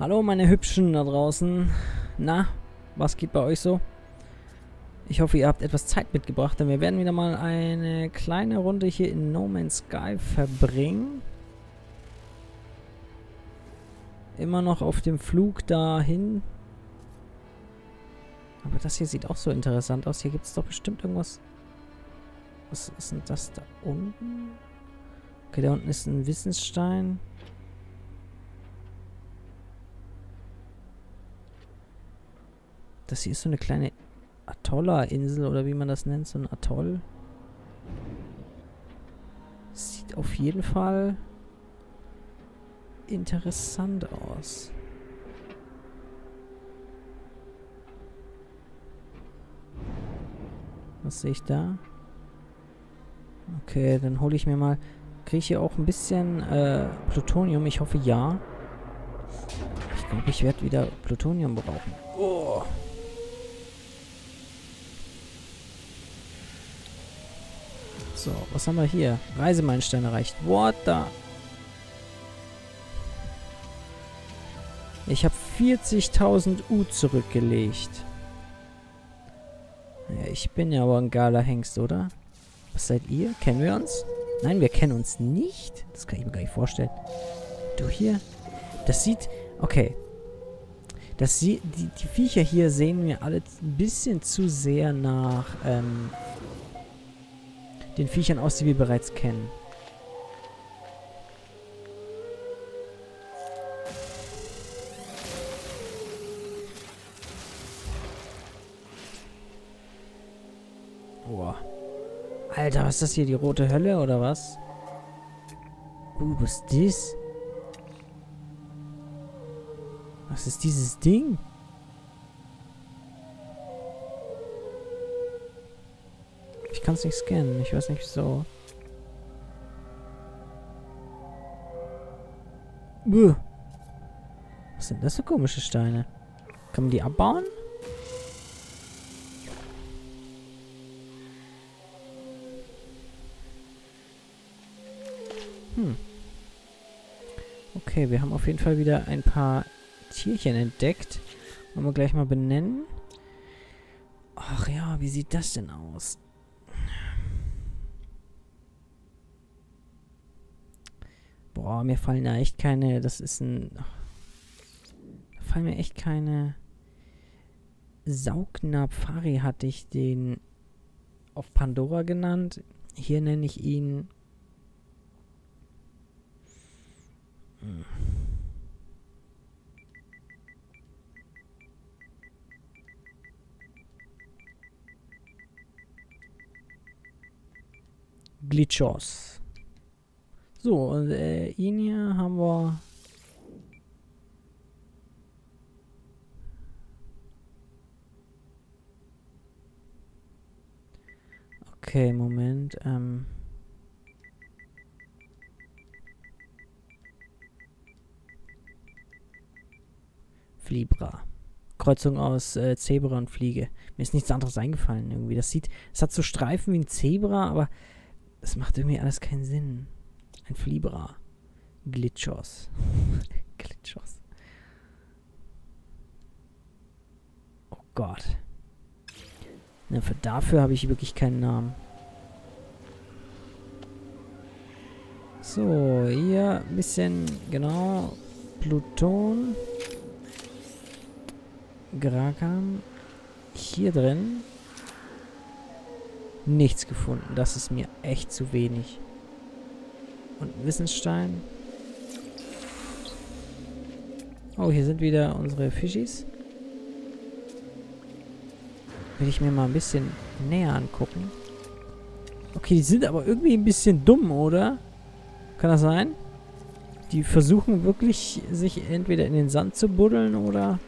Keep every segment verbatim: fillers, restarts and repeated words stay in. Hallo meine Hübschen da draußen. Na, was geht bei euch so? Ich hoffe, ihr habt etwas Zeit mitgebracht, denn wir werden wieder mal eine kleine Runde hier in No Man's Sky verbringen. Immer noch auf dem Flug dahin. Aber das hier sieht auch so interessant aus. Hier gibt es doch bestimmt irgendwas. Was ist denn das da unten? Okay, da unten ist ein Wissensstein. Das hier ist so eine kleine Atolla-Insel oder wie man das nennt, so ein Atoll. Sieht auf jeden Fall interessant aus. Was sehe ich da? Okay, dann hole ich mir mal... Kriege ich hier auch ein bisschen äh, Plutonium? Ich hoffe ja. Ich glaube, ich werde wieder Plutonium brauchen. Oh. So, was haben wir hier? Reisemeilenstein erreicht. What the... Ich habe vierzigtausend U zurückgelegt. Ja, ich bin ja aber ein geiler Hengst, oder? Was seid ihr? Kennen wir uns? Nein, wir kennen uns nicht. Das kann ich mir gar nicht vorstellen. Du hier? Das sieht... Okay. Das sie die, die Viecher hier sehen mir alle ein bisschen zu sehr nach... Ähm, den Viechern aus, die wir bereits kennen. Boah. Alter, was ist das hier? Die rote Hölle oder was? Uh, was ist das? Was ist dieses Ding? Ich kann es nicht scannen. Ich weiß nicht, so. Buh. Was sind das für komische Steine? Kann man die abbauen? Hm. Okay, wir haben auf jeden Fall wieder ein paar Tierchen entdeckt. Wollen wir gleich mal benennen. Ach ja, wie sieht das denn aus? Boah, mir fallen da echt keine... Das ist ein... Da fallen mir echt keine... Saugnapfari hatte ich den auf Pandora genannt. Hier nenne ich ihn... Hm. Glitchos. So, und äh, ihn hier haben wir... Okay, Moment, ähm... Flibra. Kreuzung aus äh, Zebra und Fliege. Mir ist nichts anderes eingefallen irgendwie. Das sieht... Es hat so Streifen wie ein Zebra, aber... Es macht irgendwie alles keinen Sinn. Ein Flibra. Glitchos. Glitchos. Oh Gott. Na, für dafür habe ich wirklich keinen Namen. So, hier ein bisschen, genau. Pluton. Grakan. Hier drin. Nichts gefunden. Das ist mir echt zu wenig. Und ein Wissensstein. Oh, hier sind wieder unsere Fischis. Will ich mir mal ein bisschen näher angucken. Okay, die sind aber irgendwie ein bisschen dumm, oder? Kann das sein? Die versuchen wirklich, sich entweder in den Sand zu buddeln oder...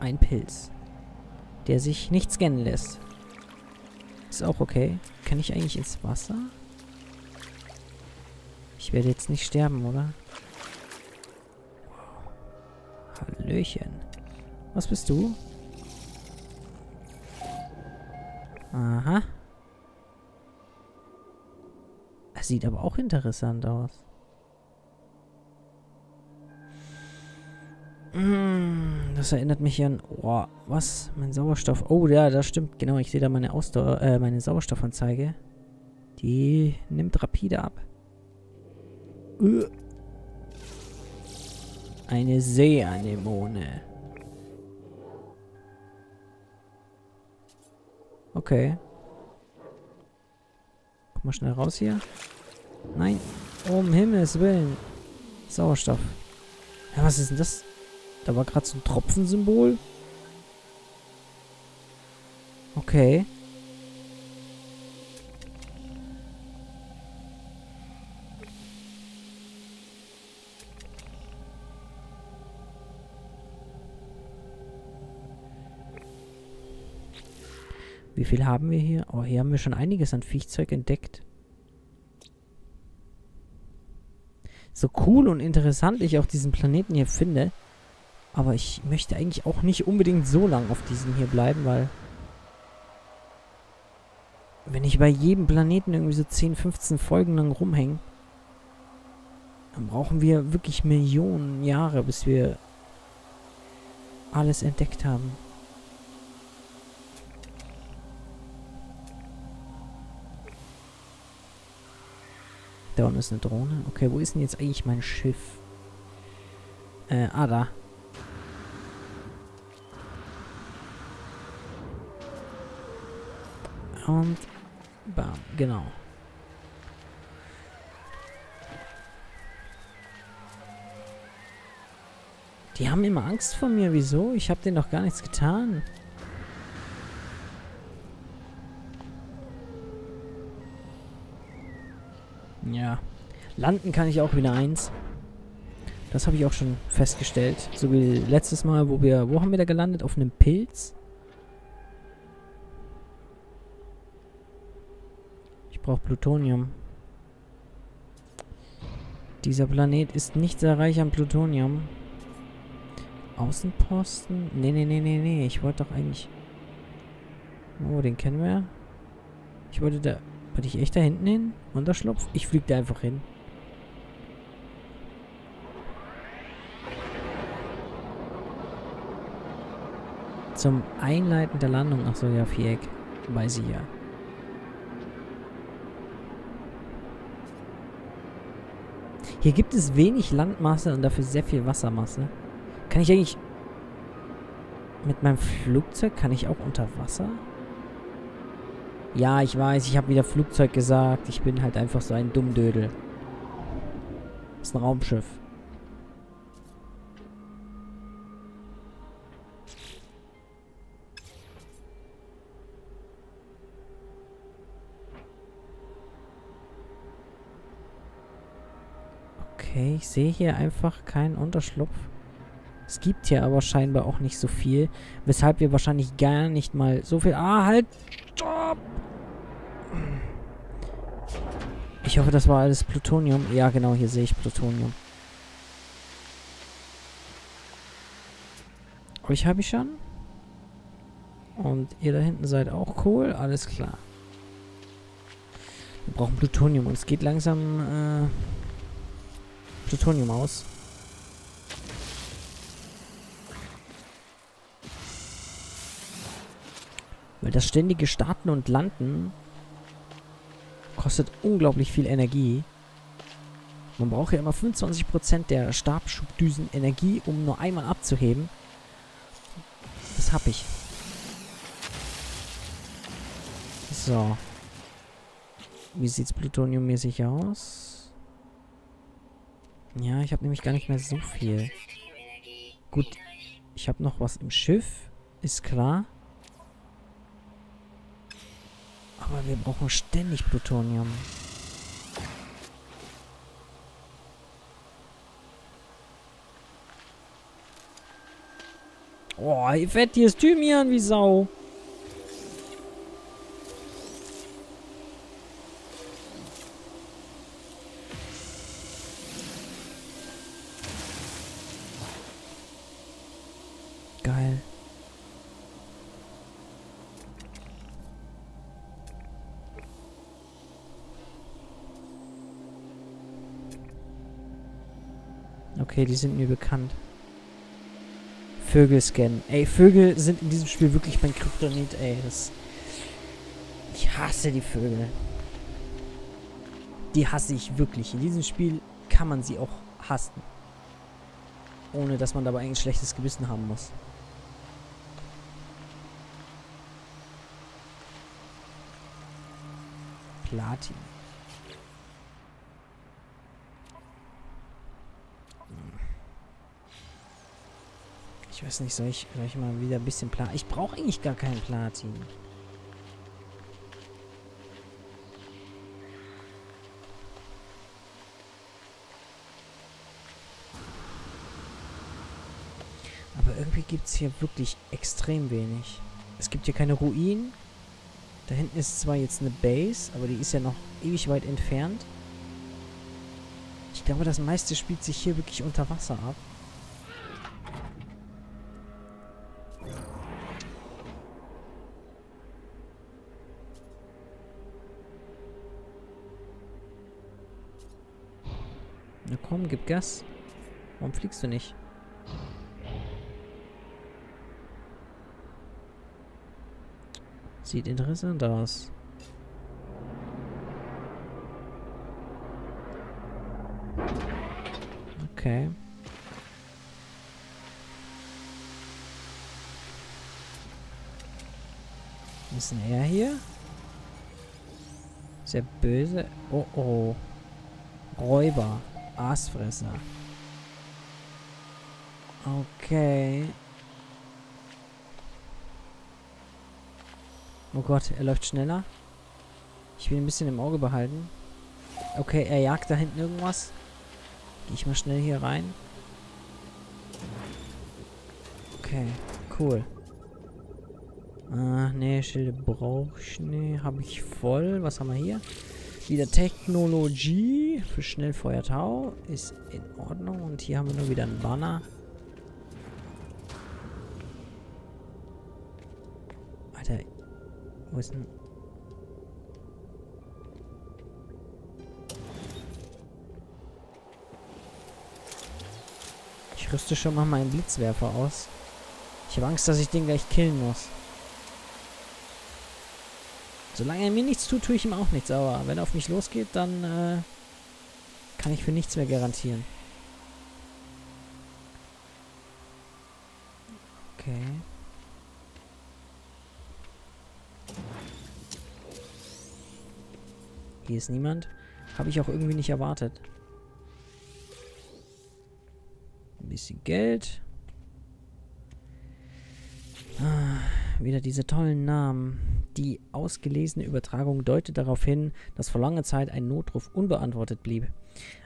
Ein Pilz. Der sich nicht scannen lässt. Ist auch okay. Kann ich eigentlich ins Wasser? Ich werde jetzt nicht sterben, oder? Hallöchen. Was bist du? Aha. Das sieht aber auch interessant aus. Das erinnert mich an... Oh, was? Mein Sauerstoff... Oh, ja, das stimmt. Genau, ich sehe da meine Ausdauer, äh, meine Sauerstoffanzeige. Die nimmt rapide ab. Eine Seeanemone. Okay. Komm mal schnell raus hier. Nein. Um Himmels Willen. Sauerstoff. Ja, was ist denn das? Da war gerade so ein Tropfensymbol. Okay. Wie viel haben wir hier? Oh, hier haben wir schon einiges an Viechzeug entdeckt. So cool und interessant ich auch diesen Planeten hier finde. Aber ich möchte eigentlich auch nicht unbedingt so lang auf diesem hier bleiben, weil... Wenn ich bei jedem Planeten irgendwie so zehn, fünfzehn Folgen lang rumhänge, dann brauchen wir wirklich Millionen Jahre, bis wir alles entdeckt haben. Da unten ist eine Drohne. Okay, wo ist denn jetzt eigentlich mein Schiff? Äh, ah, da. Und bam, genau. Die haben immer Angst vor mir. Wieso? Ich habe denen doch gar nichts getan. Ja. Landen kann ich auch wieder eins. Das habe ich auch schon festgestellt. So wie letztes Mal, wo wir... Wo haben wir da gelandet? Auf einem Pilz? Ich brauche Plutonium. Dieser Planet ist nicht sehr reich an Plutonium. Außenposten? Nee, nee, nee, nee, nee. Ich wollte doch eigentlich... Oh, den kennen wir. Ich wollte da... Wollte ich echt da hinten hin? Unterschlupf? Ich fliege da einfach hin. Zum Einleiten der Landung nach Sojafjag. Weiß ich ja. Hier gibt es wenig Landmasse und dafür sehr viel Wassermasse. Kann ich eigentlich... Mit meinem Flugzeug kann ich auch unter Wasser... Ja, ich weiß, ich habe wieder Flugzeug gesagt. Ich bin halt einfach so ein Dummdödel. Das ist ein Raumschiff. Okay, ich sehe hier einfach keinen Unterschlupf. Es gibt hier aber scheinbar auch nicht so viel. Weshalb wir wahrscheinlich gar nicht mal so viel... Ah, halt! Stopp! Ich hoffe, das war alles Plutonium. Ja, genau, hier sehe ich Plutonium. Euch habe ich schon. Und ihr da hinten seid auch cool. Alles klar. Wir brauchen Plutonium. Und es geht langsam äh, Plutonium aus. Weil das ständige Starten und Landen... kostet unglaublich viel Energie. Man braucht ja immer fünfundzwanzig Prozent der Stabschubdüsen Energie, um nur einmal abzuheben. Das hab ich. So. Wie sieht's plutoniummäßig aus? Ja, ich habe nämlich gar nicht mehr so viel. Gut, ich habe noch was im Schiff. Ist klar. Aber wir brauchen ständig Plutonium. Oh, wie fett, hier ist Thymian, wie Sau. Geil. Die sind mir bekannt. Vögel scannen. Ey, Vögel sind in diesem Spiel wirklich mein Kryptonit, ey. Das ich hasse die Vögel. Die hasse ich wirklich. In diesem Spiel kann man sie auch hassen. Ohne, dass man dabei ein schlechtes Gewissen haben muss. Platin. Ich weiß nicht, soll ich, soll ich mal wieder ein bisschen Platin... Ich brauche eigentlich gar keinen Platin. Aber irgendwie gibt es hier wirklich extrem wenig. Es gibt hier keine Ruinen. Da hinten ist zwar jetzt eine Base, aber die ist ja noch ewig weit entfernt. Ich glaube, das meiste spielt sich hier wirklich unter Wasser ab. Na komm, gib Gas. Warum fliegst du nicht? Sieht interessant aus. Okay. Was ist denn er hier? Sehr böse. Oh oh. Räuber. Aasfresser. Okay. Oh Gott, er läuft schneller. Ich will ihn ein bisschen im Auge behalten. Okay, er jagt da hinten irgendwas. Gehe ich mal schnell hier rein. Okay, cool. Ah, nee, Schilde brauche ich. Nee, habe ich voll. Was haben wir hier? Wieder Technologie für Schnellfeuertau. Ist in Ordnung. Und hier haben wir nur wieder einen Banner. Alter, wo ist denn... Ich rüste schon mal meinen Blitzwerfer aus. Ich habe Angst, dass ich den gleich killen muss. Solange er mir nichts tut, tue ich ihm auch nichts. Aber wenn er auf mich losgeht, dann äh, kann ich für nichts mehr garantieren. Okay. Hier ist niemand. Habe ich auch irgendwie nicht erwartet. Ein bisschen Geld. Ah, wieder diese tollen Namen. Die ausgelesene Übertragung deutet darauf hin, dass vor langer Zeit ein Notruf unbeantwortet blieb.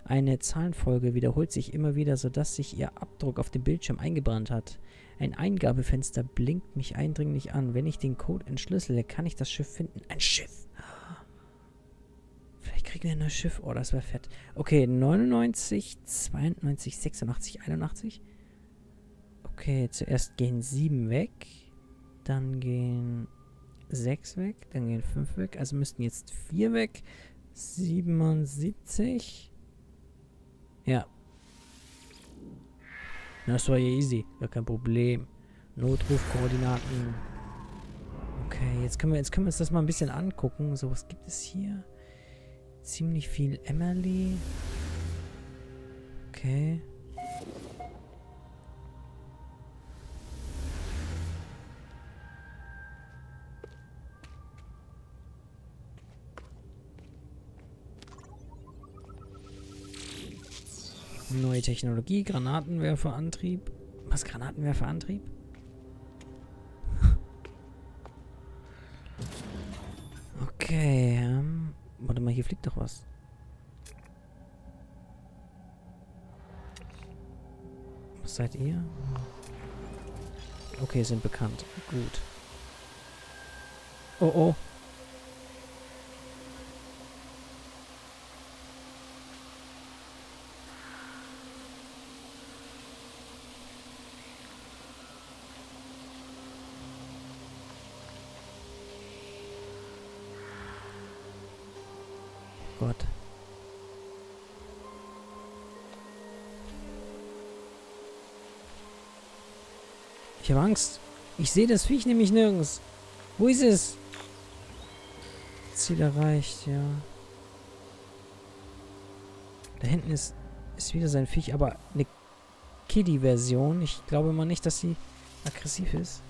Eine Zahlenfolge wiederholt sich immer wieder, sodass sich ihr Abdruck auf dem Bildschirm eingebrannt hat. Ein Eingabefenster blinkt mich eindringlich an. Wenn ich den Code entschlüssele, kann ich das Schiff finden. Ein Schiff! Vielleicht kriegen wir ein neues Schiff. Oh, das wäre fett. Okay, neunundneunzig, zweiundneunzig, sechsundachtzig, einundachtzig. Okay, zuerst gehen sieben weg. Dann gehen... sechs weg, dann gehen fünf weg, also müssten jetzt vier weg, siebenundsiebzig, ja, das war ja easy, gar kein Problem, Notrufkoordinaten, okay, jetzt können wir, jetzt können wir uns das mal ein bisschen angucken, so, was gibt es hier, ziemlich viel Emmerli, okay, neue Technologie, Granatenwerferantrieb. Was, Granatenwerferantrieb? Okay, ähm, warte mal, hier fliegt doch was. Was seid ihr? Okay, sind bekannt. Gut. Oh, oh. Gott. Ich habe Angst. Ich sehe das Viech nämlich nirgends. Wo ist es? Ziel erreicht, ja. Da hinten ist, ist wieder sein Viech, aber eine Kiddie-Version. Ich glaube mal nicht, dass sie aggressiv ist.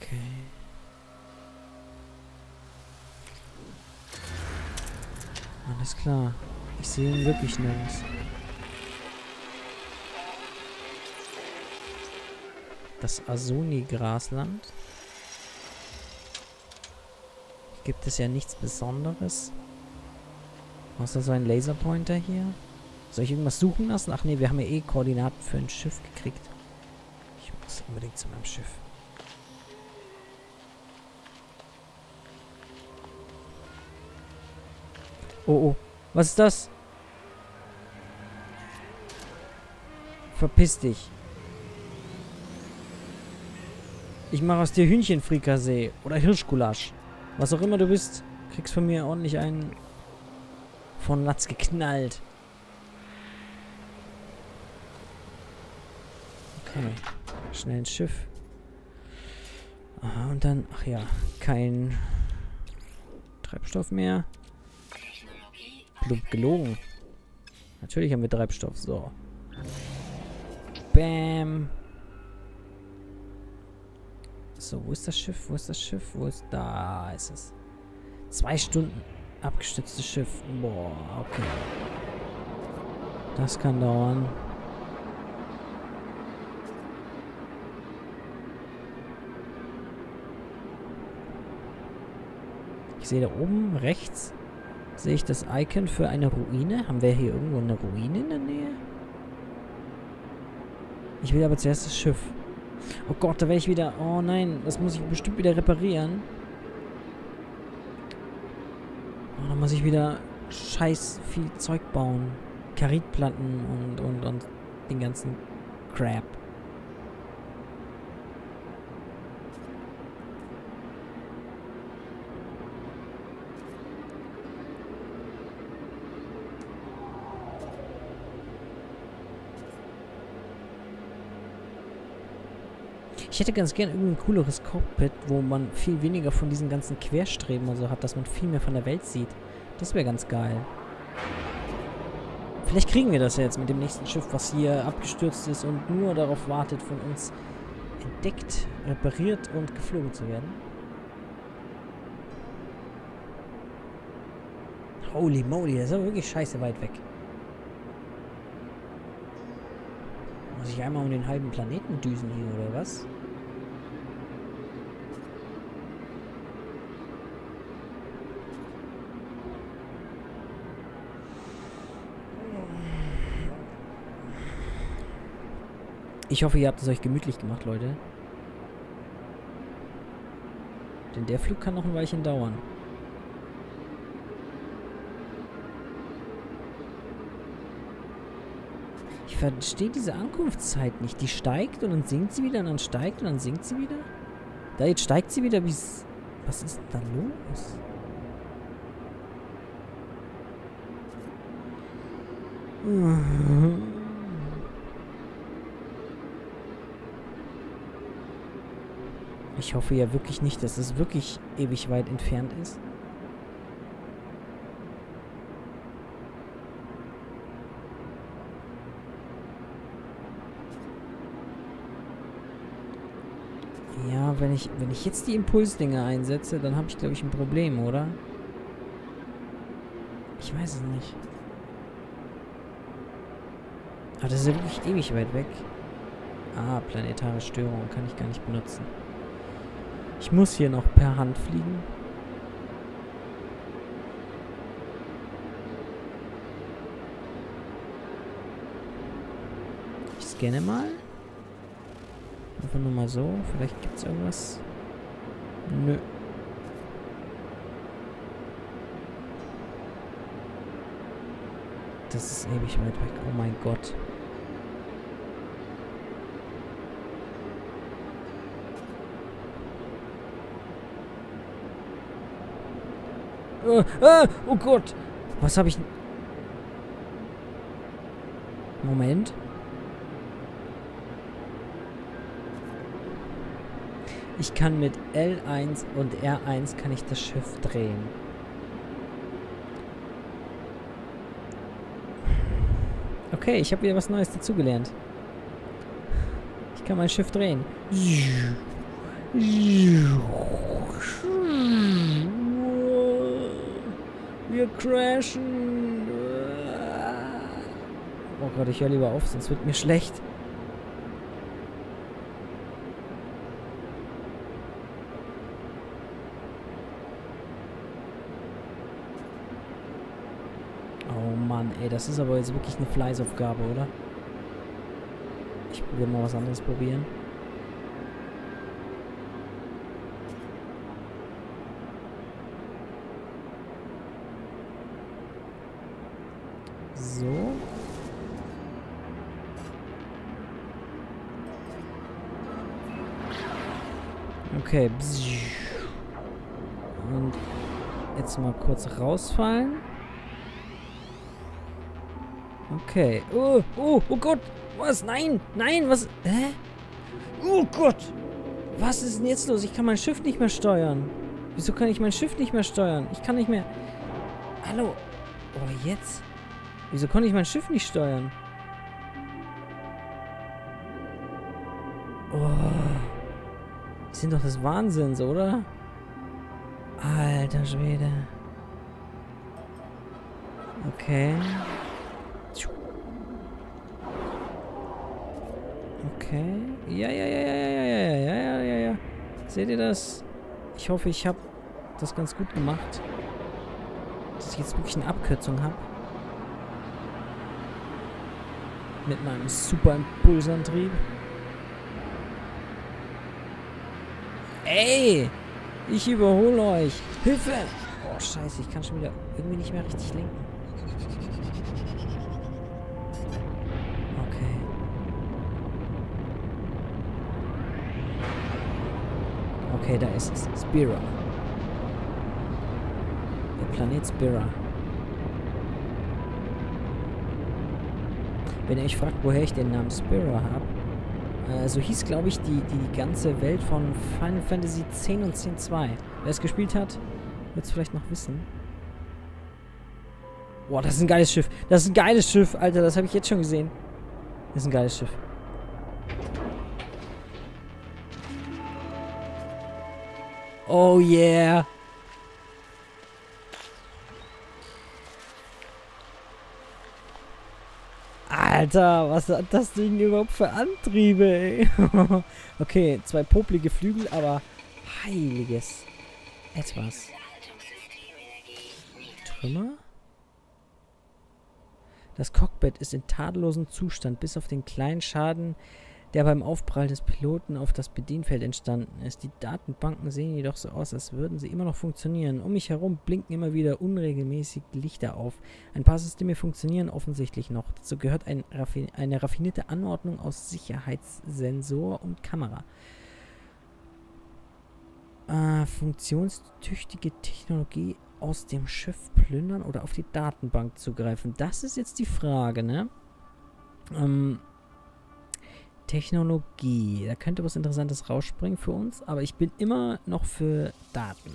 Okay. Alles klar. Ich sehe ihn wirklich nirgends. Das Asuni-Grasland. Gibt es ja nichts Besonderes. Außer so ein Laserpointer hier. Soll ich irgendwas suchen lassen? Ach nee, wir haben ja eh Koordinaten für ein Schiff gekriegt. Ich muss unbedingt zu meinem Schiff. Oh, oh. Was ist das? Verpiss dich. Ich mache aus dir Hühnchenfrikassee oder Hirschgulasch. Was auch immer du bist, kriegst von mir ordentlich einen von Latz geknallt. Okay. Schnell ins Schiff. Aha, und dann, ach ja, kein Treibstoff mehr. Plump gelogen. Natürlich haben wir Treibstoff, so. Bam. So, wo ist das Schiff? Wo ist das Schiff? Wo ist... Da ist es. Zwei Stunden. Abgestütztes Schiff. Boah, okay. Das kann dauern. Ich sehe da oben rechts... Sehe ich das Icon für eine Ruine? Haben wir hier irgendwo eine Ruine in der Nähe? Ich will aber zuerst das Schiff. Oh Gott, da wäre ich wieder... Oh nein, das muss ich bestimmt wieder reparieren. Oh, da muss ich wieder scheiß viel Zeug bauen. Karitplatten und, und, und den ganzen Crap. Ich hätte ganz gern irgendwie ein cooleres Cockpit, wo man viel weniger von diesen ganzen Querstreben und so hat, dass man viel mehr von der Welt sieht. Das wäre ganz geil. Vielleicht kriegen wir das ja jetzt mit dem nächsten Schiff, was hier abgestürzt ist und nur darauf wartet, von uns entdeckt, repariert und geflogen zu werden. Holy moly, das ist aber wirklich scheiße weit weg. Muss ich einmal um den halben Planeten düsen hier, oder was? Ich hoffe, ihr habt es euch gemütlich gemacht, Leute. Denn der Flug kann noch ein Weilchen dauern. Ich verstehe diese Ankunftszeit nicht. Die steigt und dann sinkt sie wieder und dann steigt und dann sinkt sie wieder. Da jetzt steigt sie wieder, wie... Was ist denn da los? Mhm. Ich hoffe ja wirklich nicht, dass es wirklich ewig weit entfernt ist. Ja, wenn ich, wenn ich jetzt die Impulsdinger einsetze, dann habe ich, glaube ich, ein Problem, oder? Ich weiß es nicht. Aber das ist ja wirklich ewig weit weg. Ah, planetare Störung kann ich gar nicht benutzen. Ich muss hier noch per Hand fliegen. Ich scanne mal. Einfach nur mal so. Vielleicht gibt es irgendwas. Nö. Das ist ewig weit weg. Oh mein Gott. Oh, oh Gott! Was habe ich... Moment. Ich kann mit L eins und R eins kann ich das Schiff drehen. Okay, ich habe wieder was Neues dazugelernt. Ich kann mein Schiff drehen. Wir crashen. Oh Gott, ich höre lieber auf, sonst wird mir schlecht. Ey, das ist aber jetzt wirklich eine Fleißaufgabe, oder? Ich will mal was anderes probieren. So. Okay. Und jetzt mal kurz rausfallen. Okay. Oh, oh, oh Gott. Was? Nein, nein, was? Hä? Oh Gott. Was ist denn jetzt los? Ich kann mein Schiff nicht mehr steuern. Wieso kann ich mein Schiff nicht mehr steuern? Ich kann nicht mehr... Hallo? Oh, jetzt? Wieso konnte ich mein Schiff nicht steuern? Oh. Die sind doch des Wahnsinns, oder? Alter Schwede. Okay. Okay. Ja, ja, ja, ja, ja, ja, ja, ja, ja, ja. Seht ihr das? Ich hoffe, ich habe das ganz gut gemacht. Dass ich jetzt wirklich eine Abkürzung habe. Mit meinem Superimpulsantrieb. Ey! Ich überhole euch! Hilfe! Oh, scheiße, ich kann schon wieder irgendwie nicht mehr richtig lenken. Okay, da ist es. Spira. Der Planet Spira. Wenn ihr euch fragt, woher ich den Namen Spira habe, äh, so hieß, glaube ich, die, die ganze Welt von Final Fantasy X und X zwei. Wer es gespielt hat, wird es vielleicht noch wissen. Boah, das ist ein geiles Schiff. Das ist ein geiles Schiff, Alter. Das habe ich jetzt schon gesehen. Das ist ein geiles Schiff. Oh yeah! Alter, was hat das Ding überhaupt für Antriebe, ey? Okay, zwei poplige Flügel, aber heiliges etwas. Trümmer? Das Cockpit ist in tadellosem Zustand, bis auf den kleinen Schaden, der beim Aufprall des Piloten auf das Bedienfeld entstanden ist. Die Datenbanken sehen jedoch so aus, als würden sie immer noch funktionieren. Um mich herum blinken immer wieder unregelmäßig Lichter auf. Ein paar Systeme funktionieren offensichtlich noch. Dazu gehört ein Raffi- eine raffinierte Anordnung aus Sicherheitssensor und Kamera. Äh, funktionstüchtige Technologie aus dem Schiff plündern oder auf die Datenbank zugreifen. Das ist jetzt die Frage, ne? Ähm... Technologie. Da könnte was Interessantes rausspringen für uns, aber ich bin immer noch für Daten.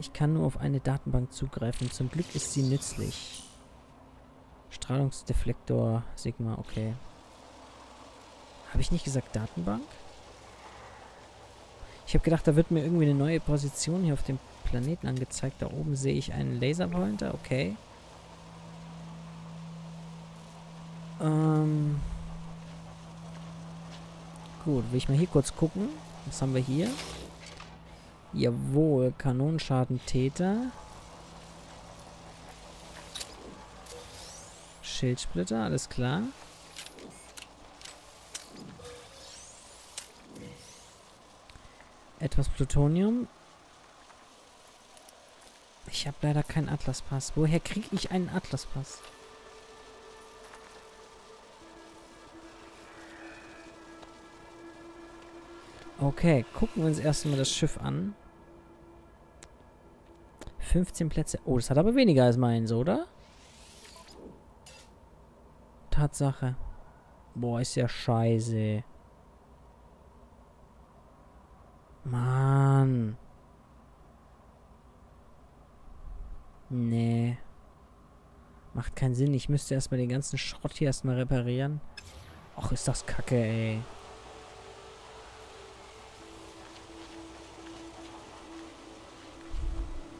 Ich kann nur auf eine Datenbank zugreifen. Zum Glück ist sie nützlich. Strahlungsdeflektor Sigma, okay. Habe ich nicht gesagt Datenbank? Ich habe gedacht, da wird mir irgendwie eine neue Position hier auf dem Planeten angezeigt. Da oben sehe ich einen Laserpointer, okay. Ähm... Gut, will ich mal hier kurz gucken. Was haben wir hier? Jawohl, Kanonenschadentäter. Schildsplitter, alles klar. Etwas Plutonium. Ich habe leider keinen Atlaspass. Woher kriege ich einen Atlaspass? Okay, gucken wir uns erstmal das Schiff an. fünfzehn Plätze. Oh, das hat aber weniger als meins, oder? Tatsache. Boah, ist ja scheiße. Mann. Nee. Macht keinen Sinn. Ich müsste erstmal den ganzen Schrott hier erstmal reparieren. Och, ist das kacke, ey.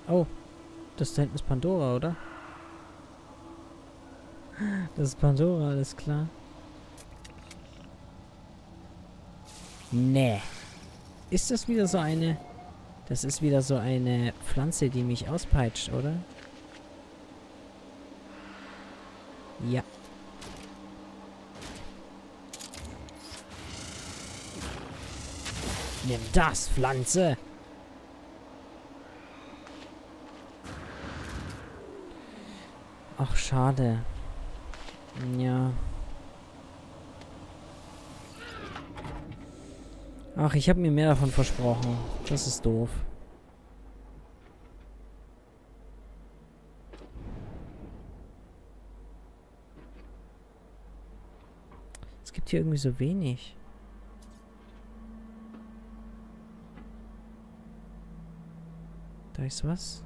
Oh. Das da hinten ist Pandora, oder? Das ist Pandora, alles klar. Nee. Ist das wieder so eine... Das ist wieder so eine Pflanze, die mich auspeitscht, oder? Ja. Nimm das, Pflanze! Ach, schade. Ja. Ach, ich habe mir mehr davon versprochen. Das ist doof. Es gibt hier irgendwie so wenig. Da ist was.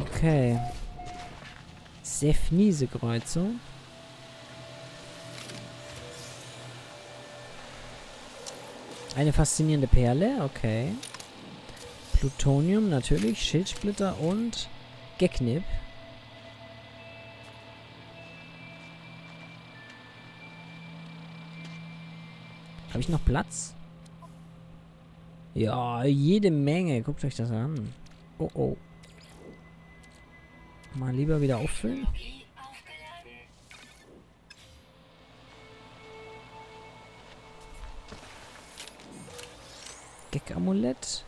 Okay. Sehr fiese Kreuzung. Eine faszinierende Perle, okay. Plutonium natürlich, Schildsplitter und Geknip. Habe ich noch Platz? Ja, jede Menge. Guckt euch das an. Oh oh. Mal lieber wieder auffüllen. Gecko-Amulett.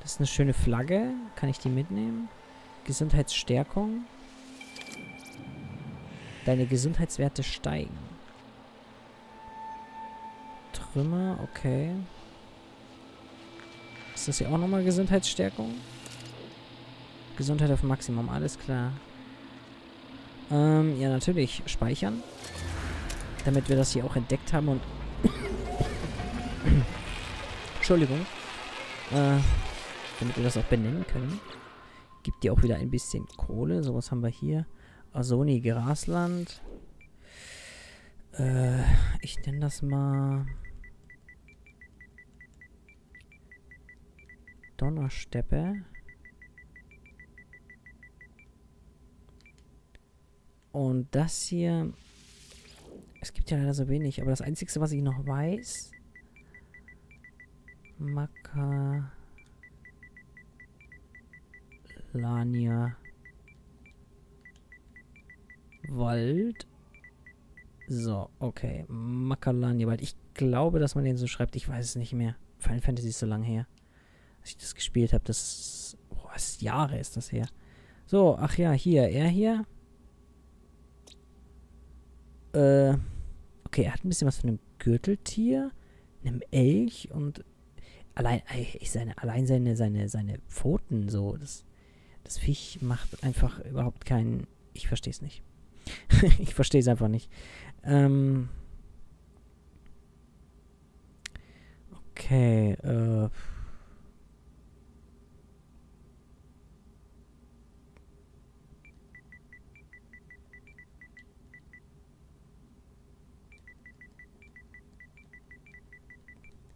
Das ist eine schöne Flagge. Kann ich die mitnehmen? Gesundheitsstärkung. Deine Gesundheitswerte steigen. Trümmer, okay. Ist das hier auch nochmal Gesundheitsstärkung? Gesundheit auf Maximum, alles klar. Ähm, ja natürlich, speichern. Damit wir das hier auch entdeckt haben und... Entschuldigung. Äh, damit wir das auch benennen können. Gibt dir auch wieder ein bisschen Kohle, sowas haben wir hier. Asuni-Grasland. Äh, ich nenne das mal... Donnersteppe. Und das hier... Es gibt ja leider so wenig, aber das Einzige, was ich noch weiß... Makalania Wald. So, okay. Makalania Wald. Ich glaube, dass man den so schreibt. Ich weiß es nicht mehr. Final Fantasy ist so lange her. Als ich das gespielt habe, das... Boah, das Jahre ist das her. So, ach ja, hier. Er hier... Äh, okay, er hat ein bisschen was von einem Gürteltier, einem Elch und allein, ich seine, allein seine, seine, seine Pfoten so. Das, das Viech macht einfach überhaupt keinen... Ich verstehe es nicht. Ich verstehe es einfach nicht. Ähm, okay, äh...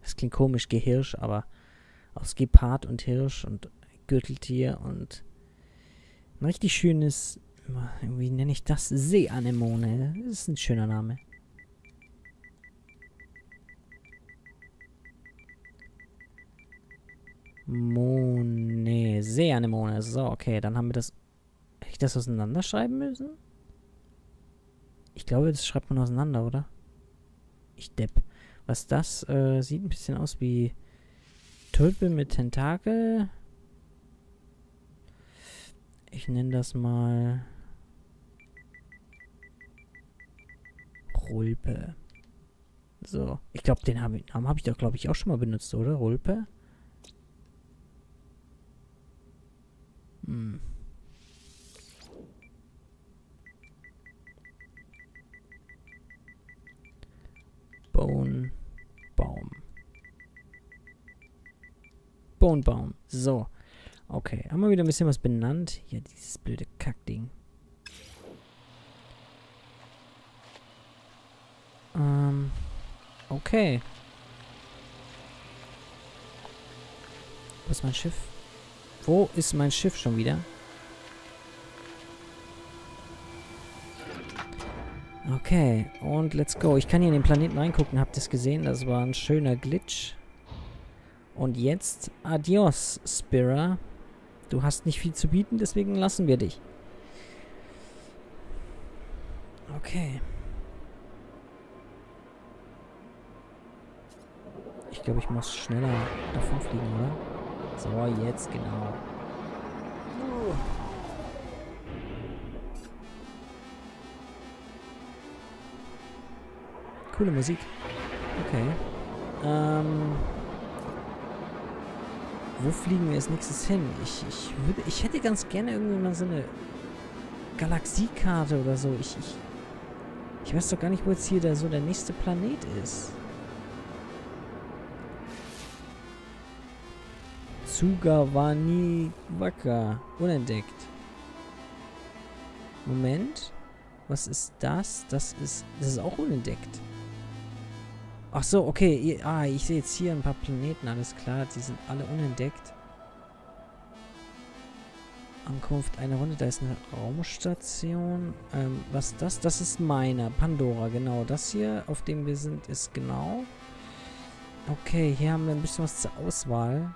Das klingt komisch, Gehirsch, aber aus Gepard und Hirsch und Gürteltier und ein richtig schönes, wie nenne ich das? Seeanemone. Das ist ein schöner Name. Mone. Seeanemone. So, okay, dann haben wir das. Hätte ich das auseinanderschreiben müssen? Ich glaube, das schreibt man auseinander, oder? Ich depp. Was das, äh, sieht ein bisschen aus wie Tulpe mit Tentakel. Ich nenne das mal Rulpe. So, ich glaube, den Namen habe ich doch, glaube ich, auch schon mal benutzt, oder? Rulpe? Hm. Bone Baum. Bone Baum. So. Okay, haben wir wieder ein bisschen was benannt. Hier, dieses blöde Kackding. Ähm, okay. Wo ist mein Schiff? Wo ist mein Schiff schon wieder? Okay, und let's go. Ich kann hier in den Planeten reingucken, habt ihr es gesehen? Das war ein schöner Glitch. Und jetzt adios, Spira. Du hast nicht viel zu bieten, deswegen lassen wir dich. Okay. Ich glaube, ich muss schneller davon fliegen, oder? So, jetzt genau. Coole Musik. Okay. Ähm... Wo fliegen wir als nächstes hin? Ich, ich, würde, ich hätte ganz gerne irgendwie mal so eine Galaxiekarte oder so. Ich, ich, ich weiß doch gar nicht, wo jetzt hier der, so der nächste Planet ist. Tsugawaniwaka. Unentdeckt. Moment. Was ist das? Das ist, das ist auch unentdeckt. Ach so, okay. Ah, ich sehe jetzt hier ein paar Planeten, alles klar. Die sind alle unentdeckt. Ankunft, eine Runde. Da ist eine Raumstation. Ähm, was ist das? Das ist meiner. Pandora, genau. Das hier, auf dem wir sind, ist genau. Okay, hier haben wir ein bisschen was zur Auswahl.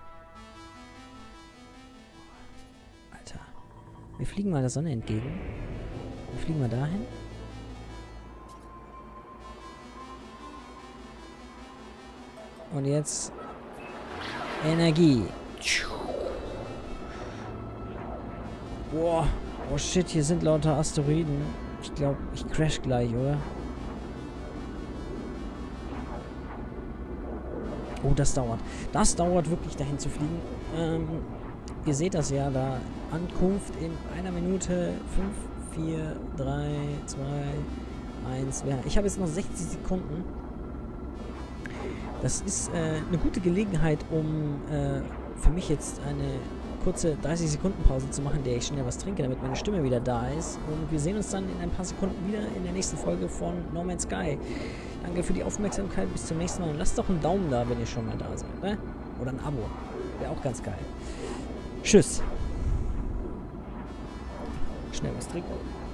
Alter. Wir fliegen mal der Sonne entgegen. Wir fliegen mal dahin. Und jetzt Energie. Boah. Oh shit, hier sind lauter Asteroiden. Ich glaube, ich crash gleich, oder? Oh, das dauert. Das dauert wirklich, dahin zu fliegen. Ähm, ihr seht das ja da. Ankunft in einer Minute. fünf, vier, drei, zwei, eins. Ich habe jetzt noch sechzig Sekunden. Das ist äh, eine gute Gelegenheit, um äh, für mich jetzt eine kurze dreißig Sekunden Pause zu machen, in der ich schnell was trinke, damit meine Stimme wieder da ist. Und wir sehen uns dann in ein paar Sekunden wieder in der nächsten Folge von No Man's Sky. Danke für die Aufmerksamkeit, bis zum nächsten Mal. Und lasst doch einen Daumen da, wenn ihr schon mal da seid, ne? Oder ein Abo. Wäre auch ganz geil. Tschüss. Schnell was trinken.